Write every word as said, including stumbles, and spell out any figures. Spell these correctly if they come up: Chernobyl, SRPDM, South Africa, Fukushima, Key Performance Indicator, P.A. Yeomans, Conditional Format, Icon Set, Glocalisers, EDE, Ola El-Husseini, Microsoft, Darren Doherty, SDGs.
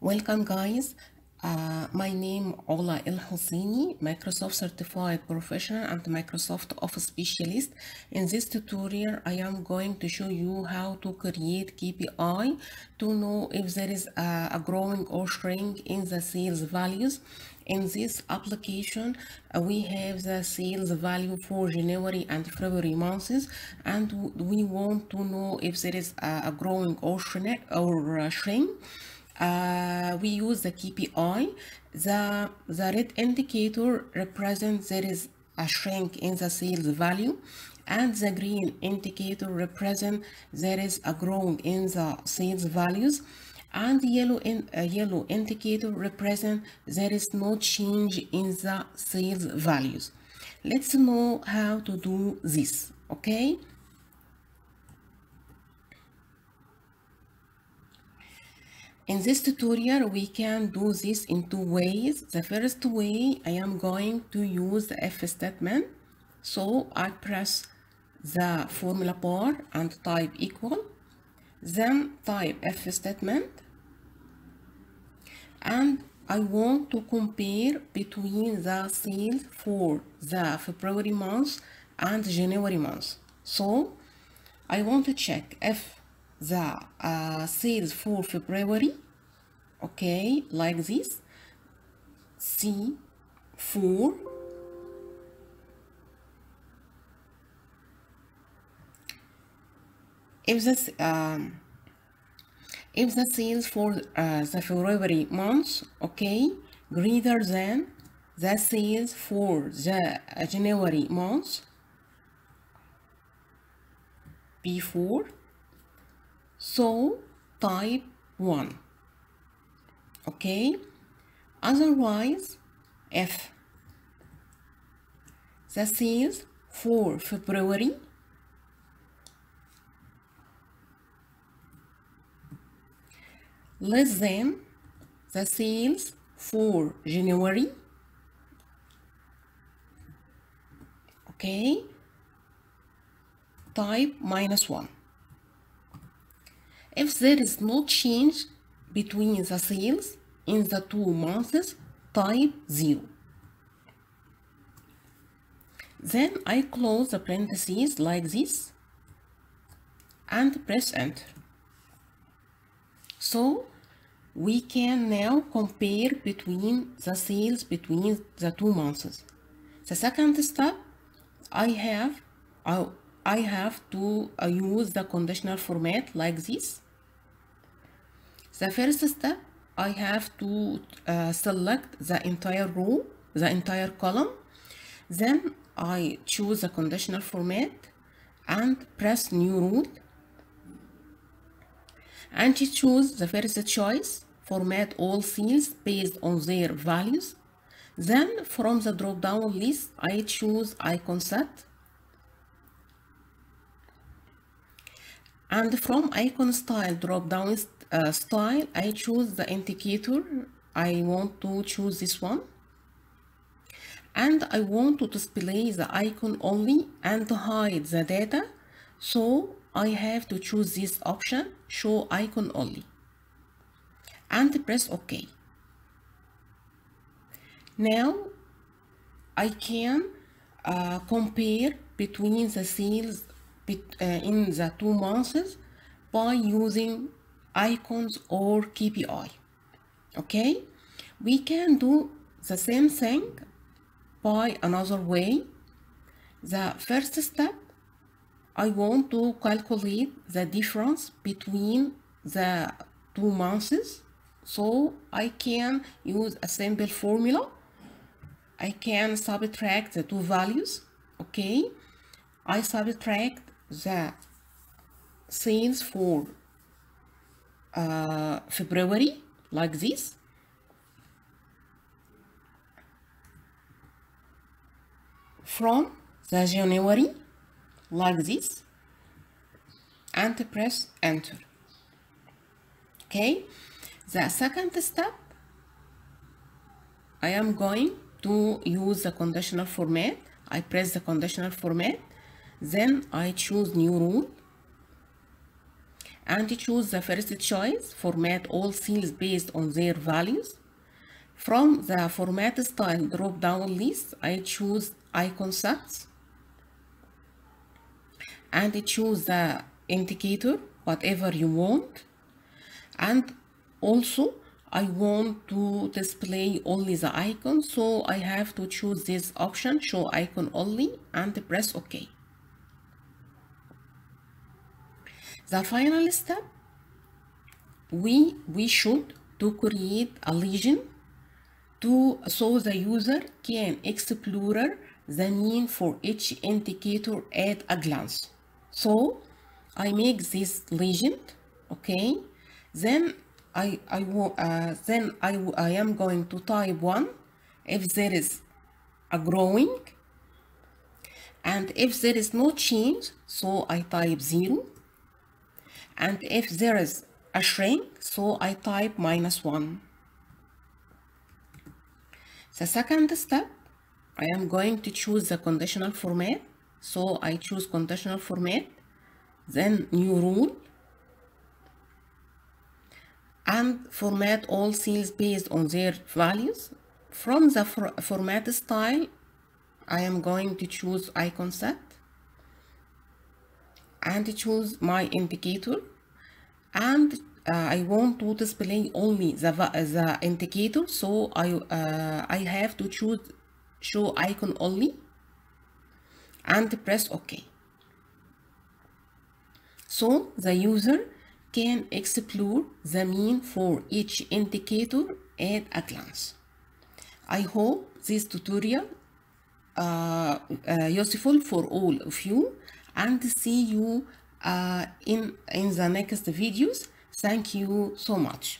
Welcome guys, uh, my name Ola El-Husseini, Microsoft Certified Professional and Microsoft Office Specialist. In this tutorial I am going to show you how to create K P I to know if there is a, a growing or shrink in the sales values. In this application uh, we have the sales value for January and February months, and we want to know if there is a, a growing or shrink, or uh, shrink. Uh, we use the K P I. The, the red indicator represents there is a shrink in the sales value, and the green indicator represents there is a growth in the sales values, and the yellow, in, uh, yellow indicator represents there is no change in the sales values. Let's know how to do this, okay? In this tutorial, we can do this in two ways. The first way, I am going to use the if statement. So I press the formula bar and type equal, then type if statement. And I want to compare between the sales for the February month and January month. So I want to check if the uh, sales for February, okay, like this, C for if this um, if the sales for uh, the February month, okay, greater than the sales for the uh, January month, B four. So type one, okay? Otherwise, if the sales for February less than the sales for January, okay, type minus one. If there is no change between the sales in the two months, type zero. Then I close the parentheses like this and press enter. So we can now compare between the sales between the two months. The second step, I have, I, I have to uh, use the conditional format like this. The first step, I have to uh, select the entire row, the entire column. Then I choose the conditional format and press new rule. And choose the first choice, format all sales based on their values. Then from the drop-down list, I choose Icon Set. And from Icon Style drop-down list, Uh, style, I choose the indicator. I want to choose this one, and I want to display the icon only and hide the data, so I have to choose this option, show icon only, and press OK. Now I can uh, compare between the sales bet uh, in the two months by using icons or K P I. Okay, we can do the same thing by another way. The first step, I want to calculate the difference between the two months, so I can use a simple formula. I can subtract the two values. Okay, I subtract the sales for Uh, February like this, from the January like this and press enter. Okay, the second step I am going to use the conditional format. I press the conditional format, then I choose new rule and choose the first choice, format all cells based on their values. From the format style drop down list, I choose icon sets and choose the indicator, whatever you want. And also I want to display only the icon, so I have to choose this option, show icon only, and press OK. The final step, we we should to create a legend to so the user can explore the mean for each indicator at a glance. So I make this legend, okay. Then I I uh, then I I am going to type one if there is a growing, and if there is no change, so I type zero, and if there is a shrink, so I type minus one. The second step, I am going to choose the conditional format, so I choose conditional format, then new rule, and format all cells based on their values. From the for format style, I am going to choose icon set and choose my indicator, and uh, I want to display only the, the indicator, so I, uh, I have to choose show icon only and press OK. So the user can explore the mean for each indicator at a glance. I hope this tutorial uh, uh, useful for all of you, and see you uh, in in the next videos. Thank you so much.